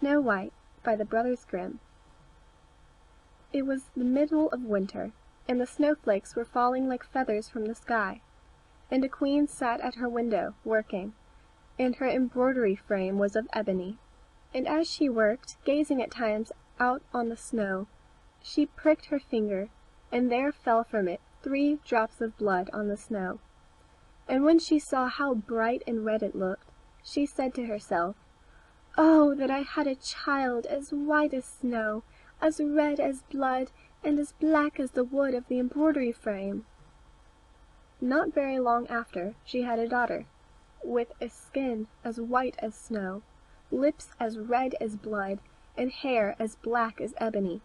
Snow White by the Brothers Grimm. It was the middle of winter, and the snowflakes were falling like feathers from the sky, and a queen sat at her window, working, and her embroidery frame was of ebony. And as she worked, gazing at times out on the snow, she pricked her finger, and there fell from it 3 drops of blood on the snow. And when she saw how bright and red it looked, she said to herself, "Oh, that I had a child as white as snow, as red as blood, and as black as the wood of the embroidery frame." Not very long after, she had a daughter, with a skin as white as snow, lips as red as blood, and hair as black as ebony,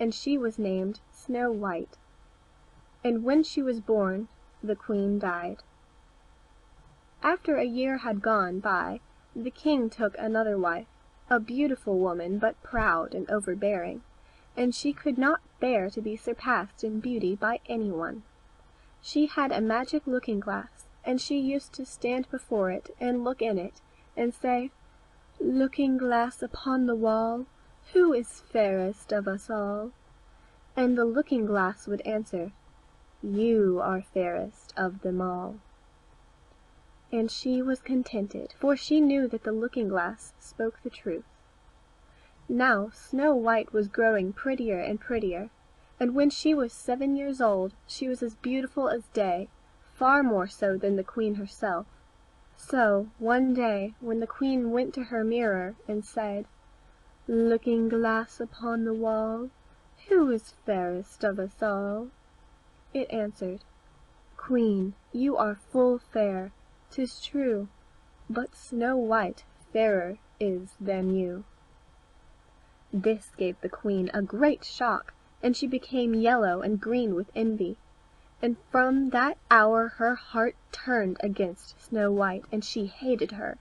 and she was named Snow White. And when she was born, the queen died. After a year had gone by, the king took another wife, a beautiful woman but proud and overbearing, and she could not bear to be surpassed in beauty by anyone. She had a magic looking-glass, and she used to stand before it and look in it, and say, "Looking-glass upon the wall, who is fairest of us all?" And the looking-glass would answer, "You are fairest of them all." And she was contented, for she knew that the looking-glass spoke the truth. Now Snow White was growing prettier and prettier, and when she was 7 years old, she was as beautiful as day, far more so than the queen herself. So, one day, when the queen went to her mirror and said, "Looking-glass upon the wall, who is fairest of us all?" it answered, "Queen, you are full fair, 'tis true, but Snow White fairer is than you." This gave the queen a great shock, and she became yellow and green with envy, and from that hour her heart turned against Snow White, and she hated her,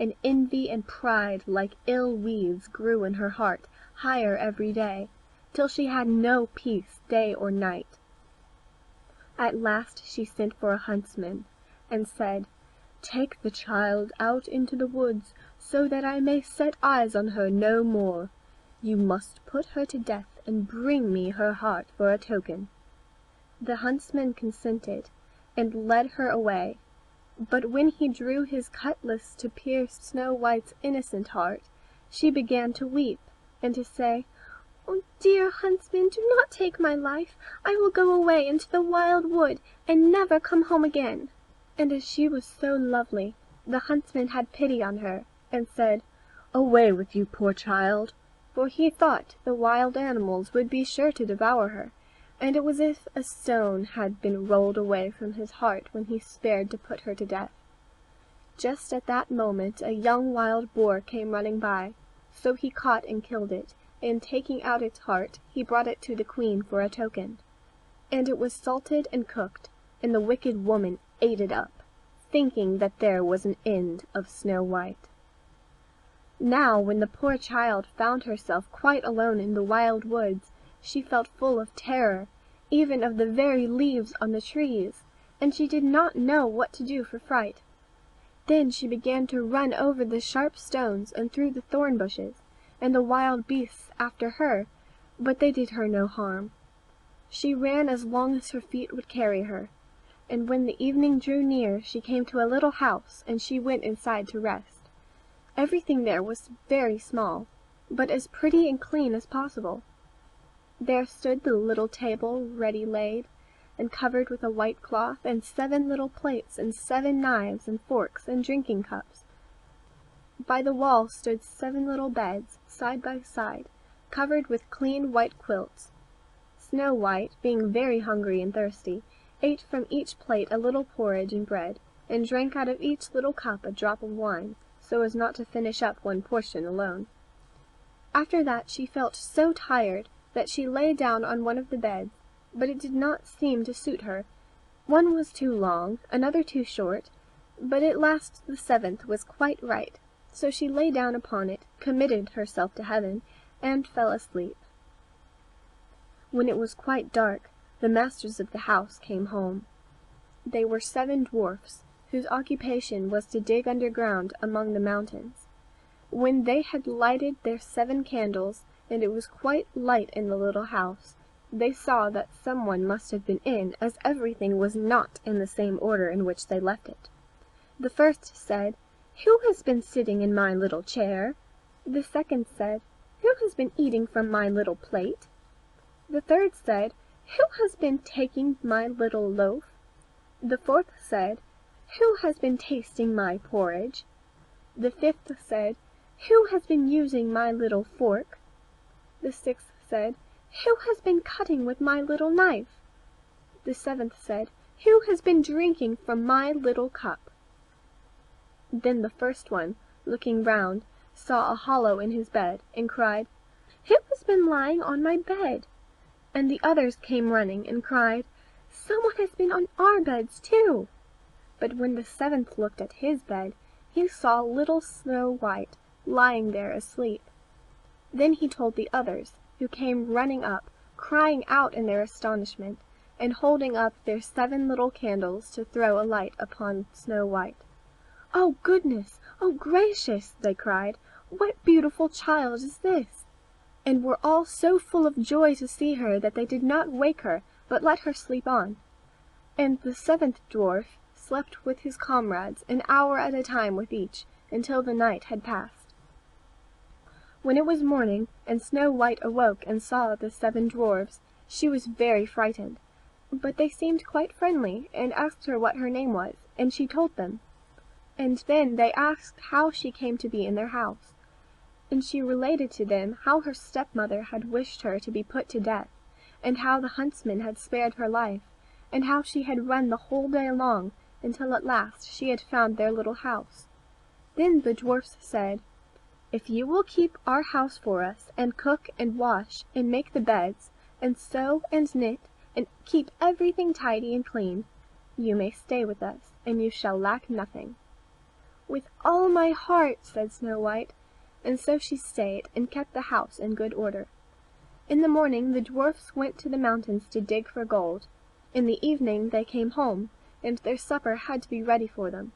and envy and pride like ill weeds grew in her heart higher every day, till she had no peace day or night. At last she sent for a huntsman, and said, "Take the child out into the woods, so that I may set eyes on her no more. You must put her to death, and bring me her heart for a token." The huntsman consented, and led her away, but when he drew his cutlass to pierce Snow White's innocent heart, she began to weep, and to say, "Oh, dear huntsman, do not take my life. I will go away into the wild wood, and never come home again." And as she was so lovely, the huntsman had pity on her, and said, "Away with you, poor child," for he thought the wild animals would be sure to devour her, and it was as if a stone had been rolled away from his heart when he spared to put her to death. Just at that moment a young wild boar came running by, so he caught and killed it, and taking out its heart, he brought it to the queen for a token. And it was salted and cooked, and the wicked woman ate it up, thinking that there was an end of Snow White. Now when the poor child found herself quite alone in the wild woods, she felt full of terror, even of the very leaves on the trees, and she did not know what to do for fright. Then she began to run over the sharp stones and through the thorn bushes, and the wild beasts after her, but they did her no harm. She ran as long as her feet would carry her, and when the evening drew near, she came to a little house, and she went inside to rest. Everything there was very small, but as pretty and clean as possible. There stood the little table ready laid, and covered with a white cloth, and 7 little plates, and 7 knives and forks and drinking cups. By the wall stood 7 little beds, side by side, covered with clean white quilts. Snow White, being very hungry and thirsty, ate from each plate a little porridge and bread, and drank out of each little cup a drop of wine, so as not to finish up one portion alone. After that she felt so tired that she lay down on one of the beds, but it did not seem to suit her. One was too long, another too short, but at last the 7th was quite right, so she lay down upon it, committed herself to heaven, and fell asleep. When it was quite dark, the masters of the house came home. They were 7 dwarfs, whose occupation was to dig underground among the mountains. When they had lighted their 7 candles, and it was quite light in the little house, they saw that someone must have been in, as everything was not in the same order in which they left it. The first said, "Who has been sitting in my little chair?" The second said, "Who has been eating from my little plate?" The third said, "Who has been taking my little loaf?" The fourth said, "Who has been tasting my porridge?" The fifth said, "Who has been using my little fork?" The sixth said, "Who has been cutting with my little knife?" The seventh said, "Who has been drinking from my little cup?" Then the first one, looking round, saw a hollow in his bed, and cried, "Who has been lying on my bed?" And the others came running, and cried, "Someone has been on our beds too." But when the seventh looked at his bed, he saw little Snow White lying there asleep. Then he told the others, who came running up, crying out in their astonishment, and holding up their 7 little candles to throw a light upon Snow White. "Oh goodness! Oh gracious!" they cried, "what beautiful child is this!" And were all so full of joy to see her that they did not wake her, but let her sleep on. And the 7th dwarf slept with his comrades, an hour at a time with each, until the night had passed. When it was morning, and Snow White awoke and saw the 7 dwarfs, she was very frightened. But they seemed quite friendly, and asked her what her name was, and she told them. And then they asked how she came to be in their house. And she related to them how her stepmother had wished her to be put to death, and how the huntsman had spared her life, and how she had run the whole day long, until at last she had found their little house. Then the dwarfs said, "If you will keep our house for us, and cook and wash, and make the beds, and sew and knit, and keep everything tidy and clean, you may stay with us, and you shall lack nothing." "With all my heart," said Snow White, and so she stayed, and kept the house in good order. In the morning the dwarfs went to the mountains to dig for gold. In the evening they came home, and their supper had to be ready for them.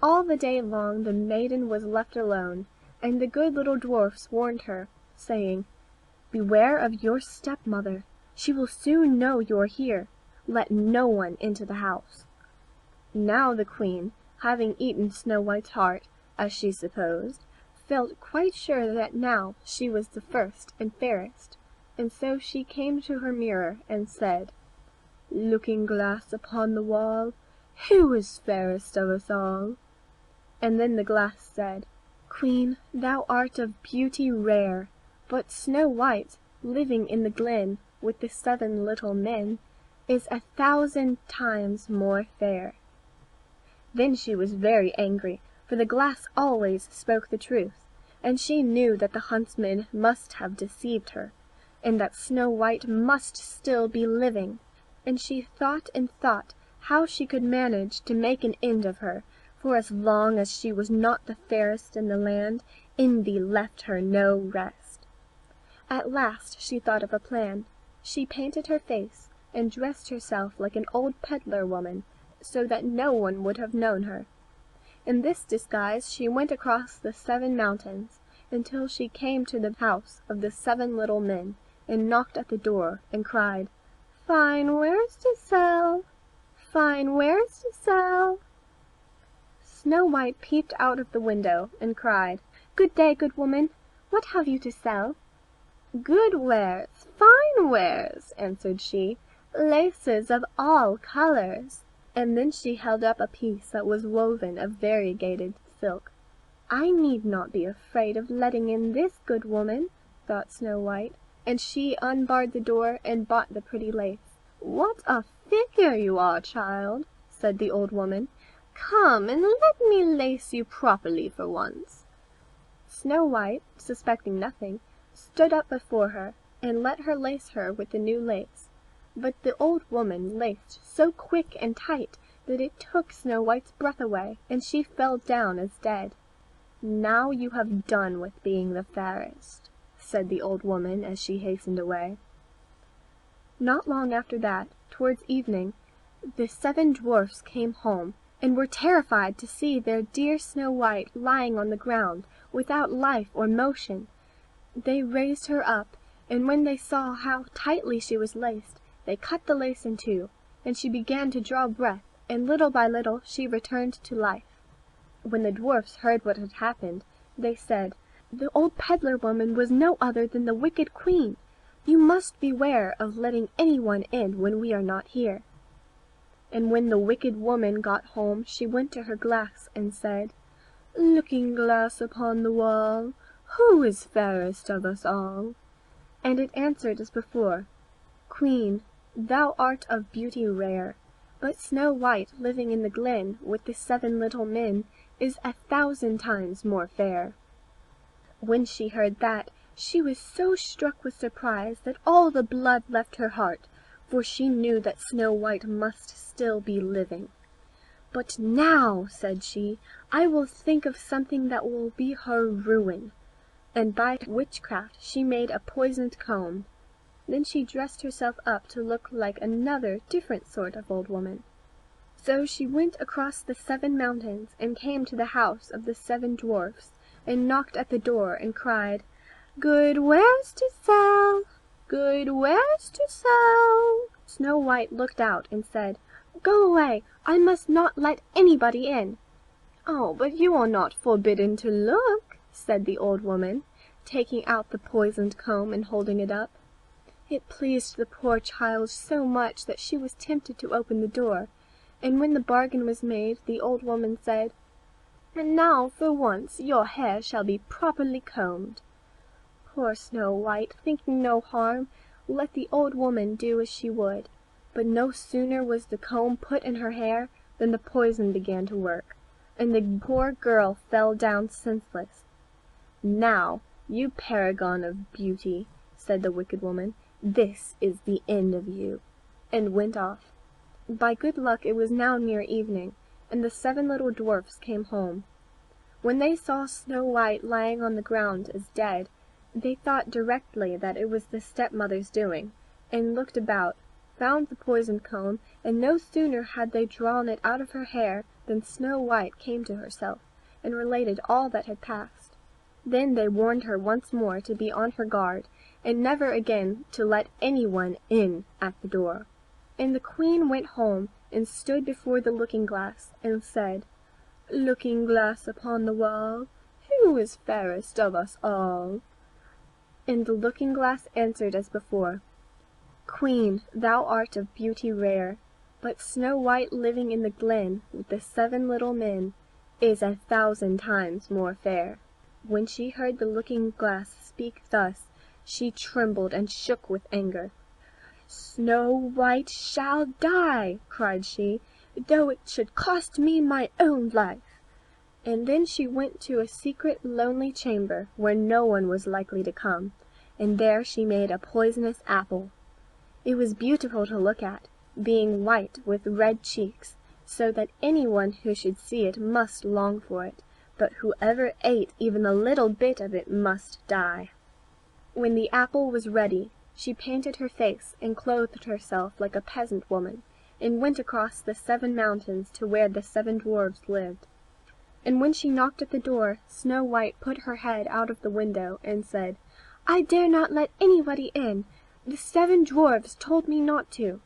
All the day long the maiden was left alone, and the good little dwarfs warned her, saying, "Beware of your stepmother. She will soon know you are here. Let no one into the house." Now the queen, having eaten Snow White's heart, as she supposed, felt quite sure that now she was the first and fairest, and so she came to her mirror and said, "Looking glass upon the wall, who is fairest of us all?" And then the glass said, "Queen, thou art of beauty rare, but Snow White, living in the glen with the 7 little men, is 1,000 times more fair." Then she was very angry, for the glass always spoke the truth, and she knew that the huntsman must have deceived her, and that Snow White must still be living, and she thought and thought how she could manage to make an end of her, for as long as she was not the fairest in the land, envy left her no rest. At last she thought of a plan. She painted her face, and dressed herself like an old peddler woman, so that no one would have known her. In this disguise she went across the 7 mountains, until she came to the house of the 7 little men, and knocked at the door, and cried, "Fine wares to sell! Fine wares to sell!" Snow White peeped out of the window, and cried, "Good day, good woman. What have you to sell?" "Good wares, fine wares," answered she, "laces of all colors." And then she held up a piece that was woven of variegated silk. "I need not be afraid of letting in this good woman," thought Snow White, and she unbarred the door and bought the pretty lace. "What a figure you are, child," said the old woman. "Come and let me lace you properly for once." Snow White, suspecting nothing, stood up before her, and let her lace her with the new lace. But the old woman laced so quick and tight that it took Snow White's breath away, and she fell down as dead. "Now you have done with being the fairest," said the old woman as she hastened away. Not long after that, towards evening, the 7 dwarfs came home, and were terrified to see their dear Snow White lying on the ground without life or motion. They raised her up, and when they saw how tightly she was laced, they cut the lace in two, and she began to draw breath, and little by little she returned to life. When the dwarfs heard what had happened, they said, "The old peddler woman was no other than the wicked queen. You must beware of letting anyone in when we are not here." And when the wicked woman got home, she went to her glass and said, "Looking glass upon the wall, who is fairest of us all?" And it answered as before, "Queen, thou art of beauty rare, but Snow White living in the glen with the 7 little men is 1,000 times more fair." When she heard that, she was so struck with surprise that all the blood left her heart, for she knew that Snow White must still be living. "But now," said she, "I will think of something that will be her ruin." And by witchcraft she made a poisoned comb. Then she dressed herself up to look like another different sort of old woman. So she went across the 7 mountains and came to the house of the 7 dwarfs, and knocked at the door and cried, "Good wares to sell! Good wares to sell!" Snow White looked out and said, "Go away! I must not let anybody in." "Oh, but you are not forbidden to look," said the old woman, taking out the poisoned comb and holding it up. It pleased the poor child so much that she was tempted to open the door, and when the bargain was made, the old woman said, "And now for once your hair shall be properly combed." Poor Snow White, thinking no harm, let the old woman do as she would, but no sooner was the comb put in her hair than the poison began to work, and the poor girl fell down senseless. "Now, you paragon of beauty," said the wicked woman, "this is the end of you," and went off. By good luck it was now near evening, and the 7 little dwarfs came home. When they saw Snow White lying on the ground as dead, they thought directly that it was the stepmother's doing, and looked about, found the poisoned comb, and no sooner had they drawn it out of her hair than Snow White came to herself, and related all that had passed. Then they warned her once more to be on her guard, and never again to let anyone in at the door. And the queen went home, and stood before the looking-glass, and said, "Looking-glass upon the wall, who is fairest of us all?" And the looking-glass answered as before, "Queen, thou art of beauty rare, but Snow White living in the glen with the 7 little men is 1,000 times more fair." When she heard the looking-glass speak thus, she trembled and shook with anger. "Snow White shall die," cried she, "though it should cost me my own life." And then she went to a secret, lonely chamber where no one was likely to come, and there she made a poisonous apple. It was beautiful to look at, being white with red cheeks, so that anyone who should see it must long for it, but whoever ate even a little bit of it must die. When the apple was ready, she painted her face and clothed herself like a peasant woman, and went across the 7 mountains to where the 7 dwarfs lived. And when she knocked at the door, Snow White put her head out of the window and said, "I dare not let anybody in. The 7 dwarfs told me not to."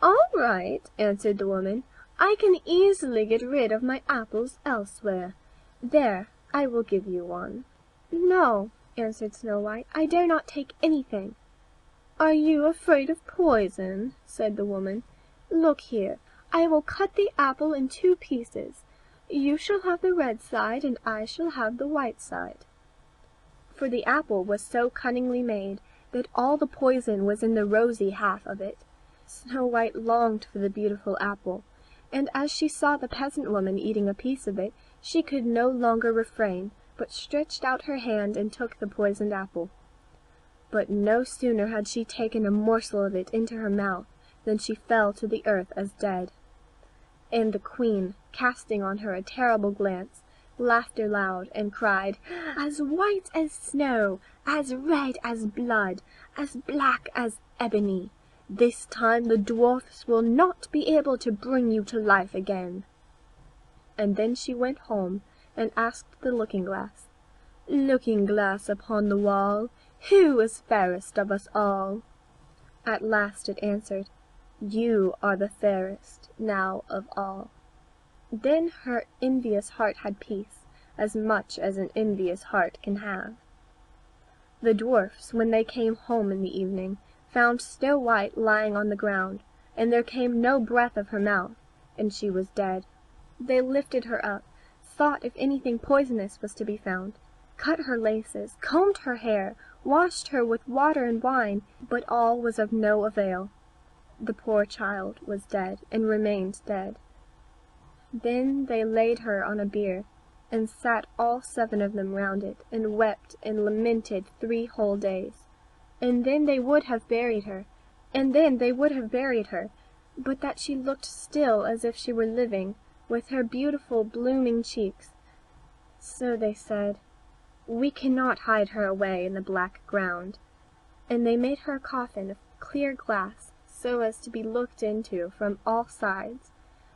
"All right," answered the woman, "I can easily get rid of my apples elsewhere. There, I will give you one." "No," answered Snow White, "I dare not take anything." "Are you afraid of poison?" said the woman. "Look here, I will cut the apple in 2 pieces. You shall have the red side, and I shall have the white side." For the apple was so cunningly made that all the poison was in the rosy half of it. Snow White longed for the beautiful apple, and as she saw the peasant woman eating a piece of it, she could no longer refrain, but stretched out her hand and took the poisoned apple. But no sooner had she taken a morsel of it into her mouth than she fell to the earth as dead. And the queen, casting on her a terrible glance, laughed aloud and cried, "As white as snow, as red as blood, as black as ebony, this time the dwarfs will not be able to bring you to life again." and then she went home and asked the looking-glass, "Looking-glass upon the wall, who is fairest of us all?" At last it answered, "You are the fairest now of all." Then her envious heart had peace, as much as an envious heart can have. The dwarfs, when they came home in the evening, found Snow White lying on the ground, and there came no breath of her mouth, and she was dead. They lifted her up, thought if anything poisonous was to be found, cut her laces, combed her hair, washed her with water and wine, but all was of no avail. The poor child was dead, and remained dead. Then they laid her on a bier, and sat all 7 of them round it, and wept and lamented 3 whole days. And then they would have buried her, but that she looked still as if she were living, with her beautiful blooming cheeks. So they said, "We cannot hide her away in the black ground." And they made her a coffin of clear glass, so as to be looked into from all sides.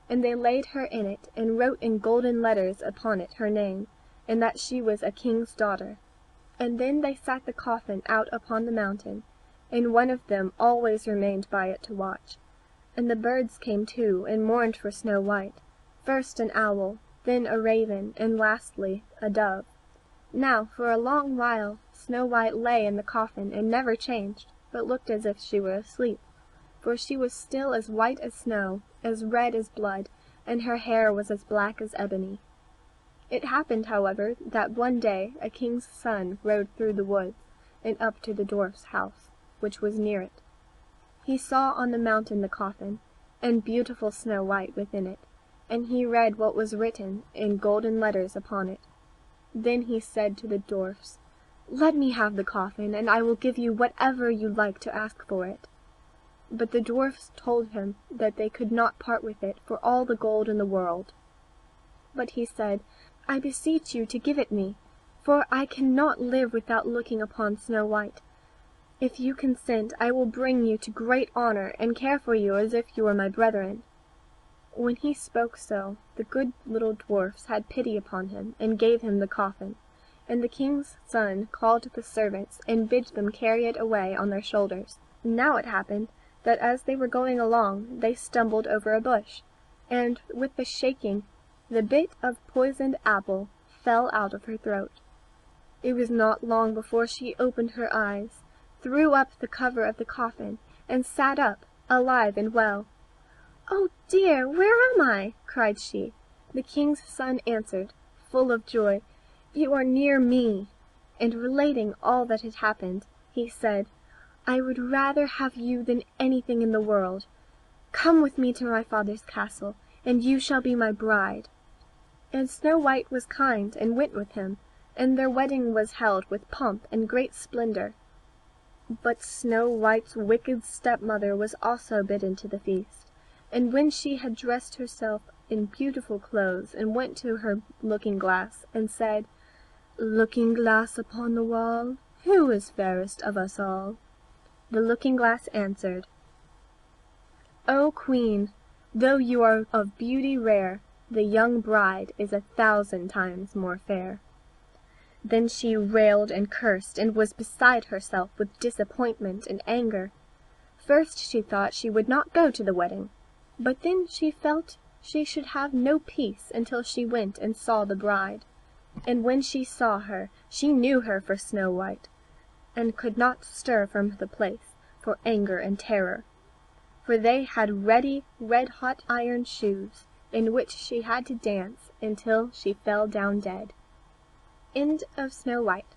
And they laid her in it, and wrote in golden letters upon it her name, and that she was a king's daughter. And then they set the coffin out upon the mountain, and one of them always remained by it to watch. And the birds came too, and mourned for Snow White, first an owl, then a raven, and lastly a dove. Now for a long while Snow White lay in the coffin and never changed, but looked as if she were asleep, for she was still as white as snow, as red as blood, and her hair was as black as ebony. It happened, however, that one day a king's son rode through the woods and up to the dwarf's house, which was near it. He saw on the mountain the coffin, and beautiful Snow White within it, and he read what was written in golden letters upon it. Then he said to the dwarfs, "Let me have the coffin, and I will give you whatever you like to ask for it." But the dwarfs told him that they could not part with it for all the gold in the world. But he said, "I beseech you to give it me, for I cannot live without looking upon Snow White. If you consent, I will bring you to great honor, and care for you as if you were my brethren." When he spoke so, the good little dwarfs had pity upon him, and gave him the coffin. And the king's son called the servants, and bid them carry it away on their shoulders. Now it happened that as they were going along, they stumbled over a bush, and, with the shaking, the bit of poisoned apple fell out of her throat. It was not long before she opened her eyes, threw up the cover of the coffin, and sat up, alive and well. "Oh dear, where am I?" cried she. The king's son answered, full of joy, "You are near me." And relating all that had happened, he said, "I would rather have you than anything in the world. Come with me to my father's castle, and you shall be my bride." And Snow White was kind, and went with him, and their wedding was held with pomp and great splendor. But Snow White's wicked stepmother was also bidden to the feast. And when she had dressed herself in beautiful clothes, and went to her looking-glass, and said, "Looking-glass upon the wall, who is fairest of us all?" the looking-glass answered, "O Queen, though you are of beauty rare, the young bride is 1,000 times more fair." Then she railed and cursed, and was beside herself with disappointment and anger. First she thought she would not go to the wedding, but then she felt she should have no peace until she went and saw the bride. And when she saw her, she knew her for Snow White, and could not stir from the place for anger and terror. For they had ready red-hot iron shoes, in which she had to dance until she fell down dead. End of Snow White.